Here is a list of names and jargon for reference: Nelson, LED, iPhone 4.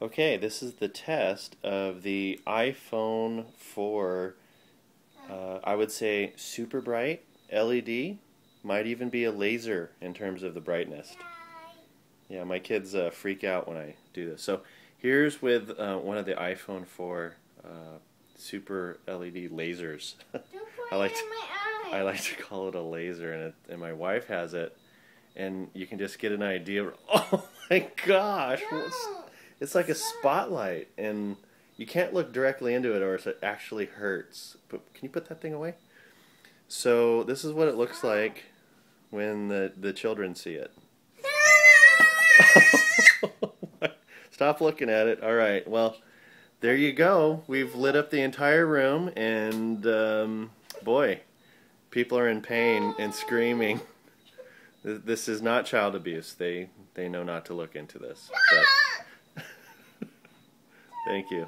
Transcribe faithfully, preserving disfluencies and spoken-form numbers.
Okay, this is the test of the iPhone four, uh, I would say super bright L E D, might even be a laser in terms of the brightness. Yeah, my kids uh, freak out when I do this. So here's with uh, one of the iPhone four uh, super L E D lasers. I like to, I like to call it a laser, and, it, and my wife has it, and you can just get an idea of, oh my gosh, what's... It's like a spotlight, and you can't look directly into it, or it actually hurts. But can you put that thing away? So this is what it looks like when the the children see it. Stop looking at it. All right. Well, there you go. We've lit up the entire room, and um, boy, people are in pain and screaming. This is not child abuse. They they know not to look into this. But thank you.